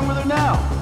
wrong with her now?